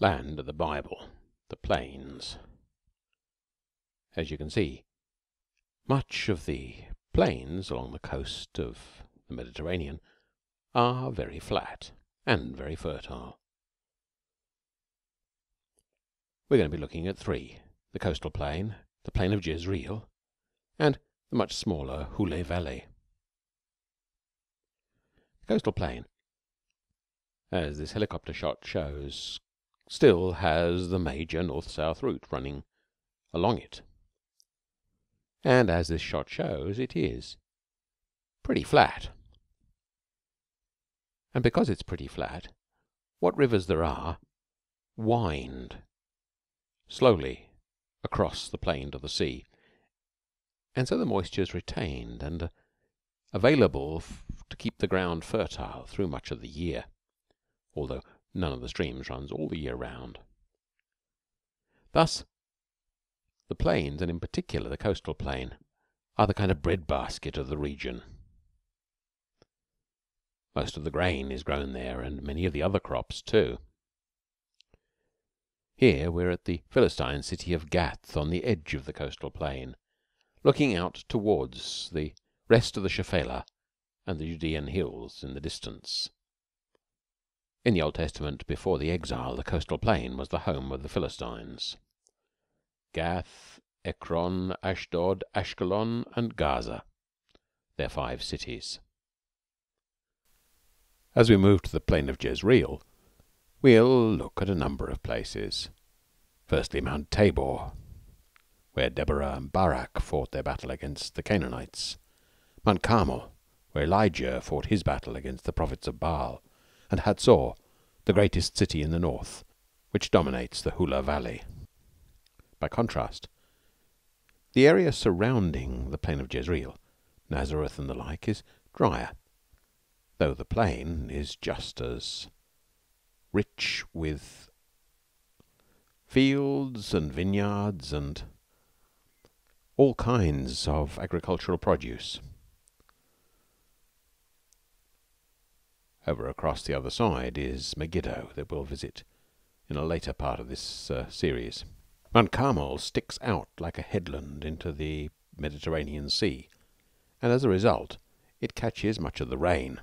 land of the Bible, the plains. As you can see, much of the plains along the coast of the Mediterranean are very flat and very fertile. We're going to be looking at three: the coastal plain, the plain of Jezreel, and the much smaller Hula Valley. The coastal plain, as this helicopter shot shows, still has the major north-south route running along it, and as this shot shows, it is pretty flat. And because it's pretty flat, what rivers there are wind slowly across the plain to the sea, and so the moisture is retained and available to keep the ground fertile through much of the year, although none of the streams runs all the year round. Thus the plains, and in particular the coastal plain, are the kind of breadbasket of the region. Most of the grain is grown there, and many of the other crops too. Here we're at the Philistine city of Gath, on the edge of the coastal plain, looking out towards the rest of the Shephelah and the Judean hills in the distance. In the Old Testament, before the exile, the coastal plain was the home of the Philistines. Gath, Ekron, Ashdod, Ashkelon, and Gaza, their five cities. As we move to the plain of Jezreel, we'll look at a number of places. Firstly, Mount Tabor, where Deborah and Barak fought their battle against the Canaanites. Mount Carmel, where Elijah fought his battle against the prophets of Baal. And Hazor, the greatest city in the north, which dominates the Hula Valley. By contrast, the area surrounding the plain of Jezreel, Nazareth and the like, is drier, though the plain is just as rich with fields and vineyards and all kinds of agricultural produce. Over across the other side is Megiddo, that we'll visit in a later part of this series. Mount Carmel sticks out like a headland into the Mediterranean Sea, and as a result it catches much of the rain,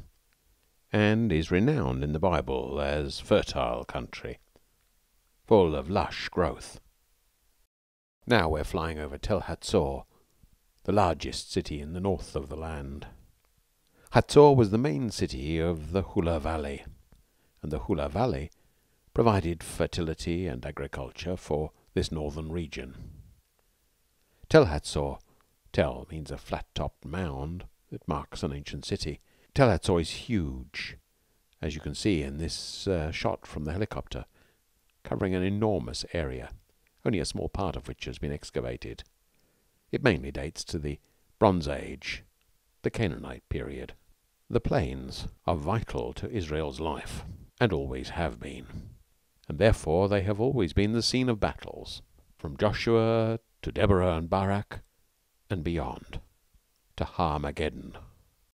and is renowned in the Bible as fertile country, full of lush growth. Now we're flying over Tel Hazor, the largest city in the north of the land. Hazor was the main city of the Hula Valley, and the Hula Valley provided fertility and agriculture for this northern region. Tel Hazor, Tel means a flat-topped mound that marks an ancient city. Tel Hazor is huge, as you can see in this shot from the helicopter, covering an enormous area, only a small part of which has been excavated. It mainly dates to the Bronze Age, the Canaanite period. The plains are vital to Israel's life, and always have been, and therefore they have always been the scene of battles, from Joshua to Deborah and Barak, and beyond, to Har-Mageddon.